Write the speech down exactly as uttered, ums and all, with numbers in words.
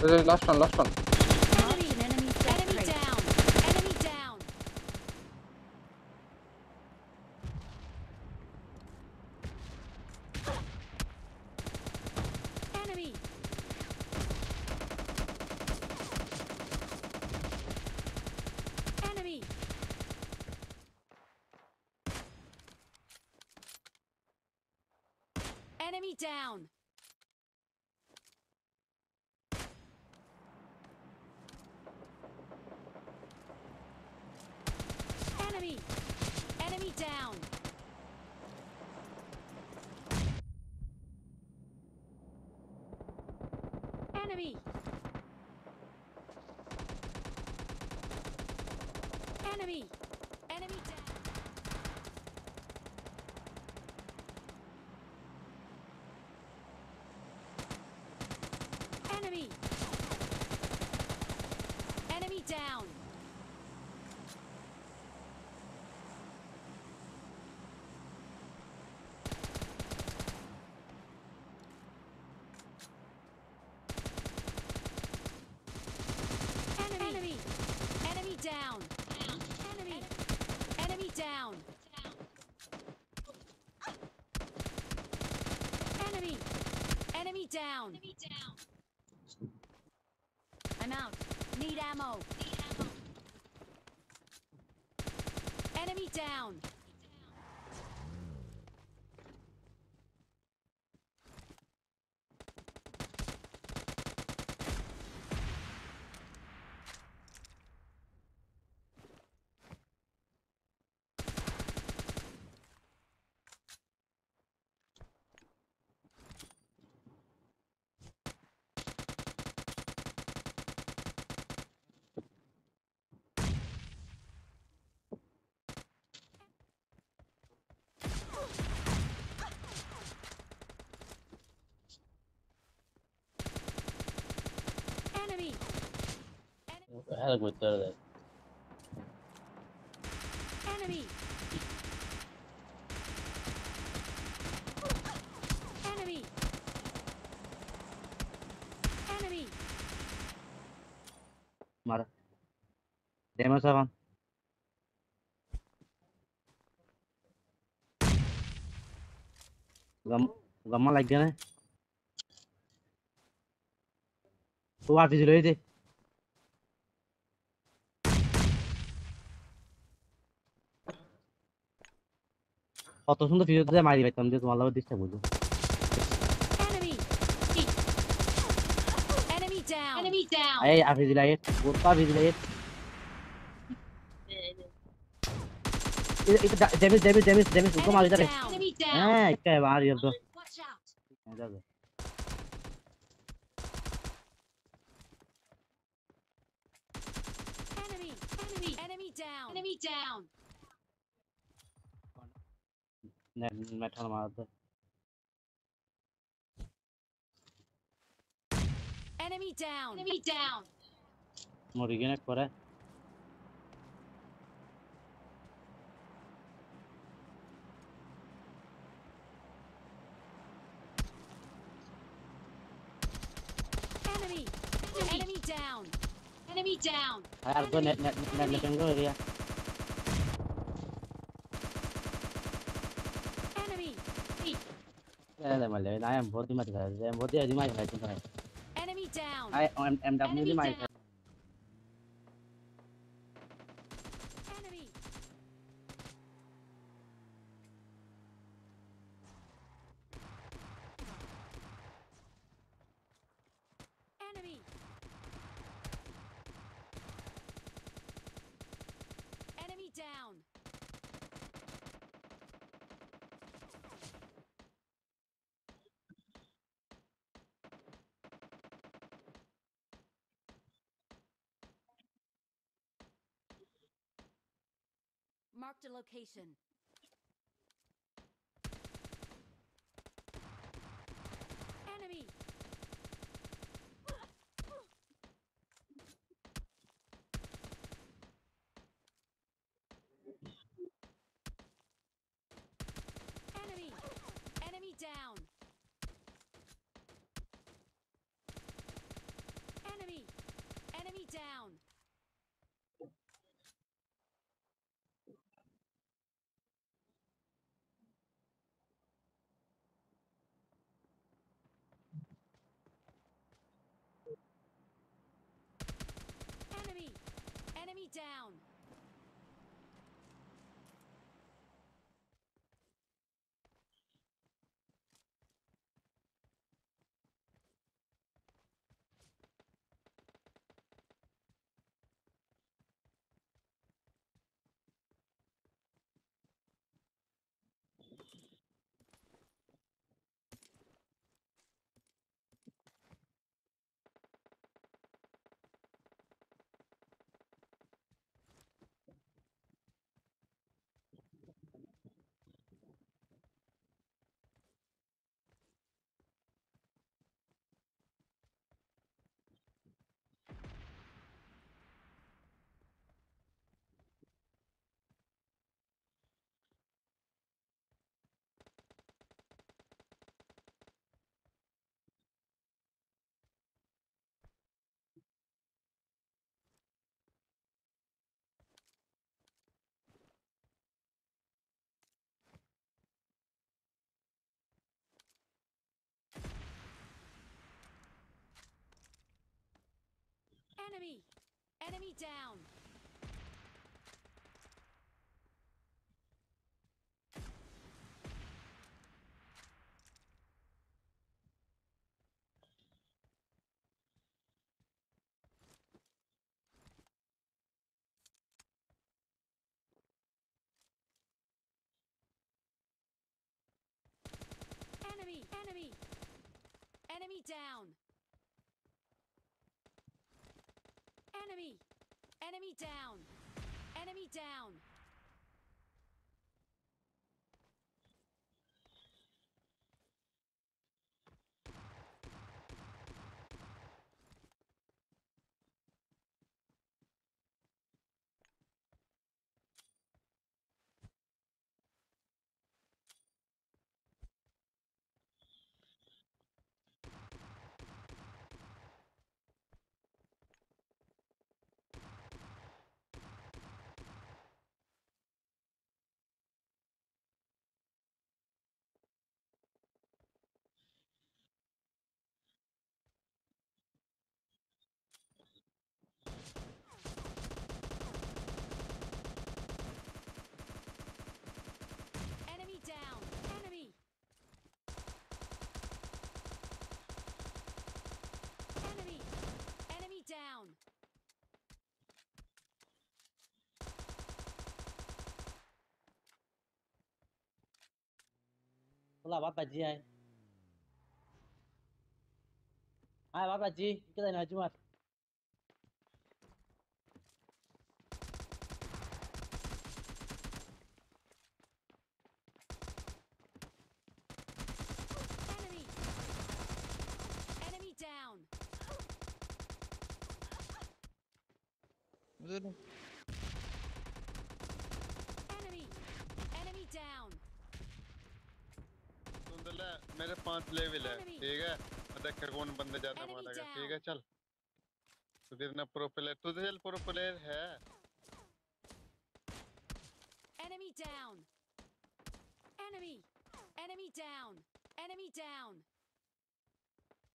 There's last one, last one. Enemy, enemy down. Enemy down. Enemy. Enemy. Enemy down. Enemy! Enemy down! Enemy! Enemy! Enemy down! Enemy! Enemy down! Down. Down. Enemy. Enemy down. Down. Enemy. Enemy down. Enemy down. I'm out. Need ammo. Need ammo. Enemy down. I had a good throw there. Enemy. Enemy. Enemy. Mara. Demo seven. Gum, gumma like that. Two are visible. কত সুন্দর ভিডিওতে মারি ভাই তুমি তোমার love দিশটা বলো enemy enemy down enemy down এই আফিজ লাইট গোটা ভিজ লাইট এটা ড্যামেজ ড্যামেজ ড্যামেজ ড্যামেজ কম আ গেছে হ্যাঁ কে মার यार তো যাও enemy enemy enemy down enemy down metal mother. Enemy down. Enemy down. More again for it. Enemy. Enemy down. Enemy down. I have done it. Let them go here. Enemy down. I am definitely my enemy. Enemy. Enemy down. Marked a location. Enemy. Enemy. Enemy down. Enemy! Enemy down! Enemy! Enemy! Enemy down! Enemy! Enemy down! Enemy down! Là bắt bà Chi ai? Ai bắt bà Chi? Cái này là chứ mà. Enemy down. Enemy. Enemy down. मेरे पांच level है, ठीक है? देख कर कौन बंदे ज्यादा मारेगा, ठीक है? चल, तू कितना प्रो प्लेयर, तू तो चल प्रो प्लेयर है। Enemy down. Enemy. Enemy down. Enemy down.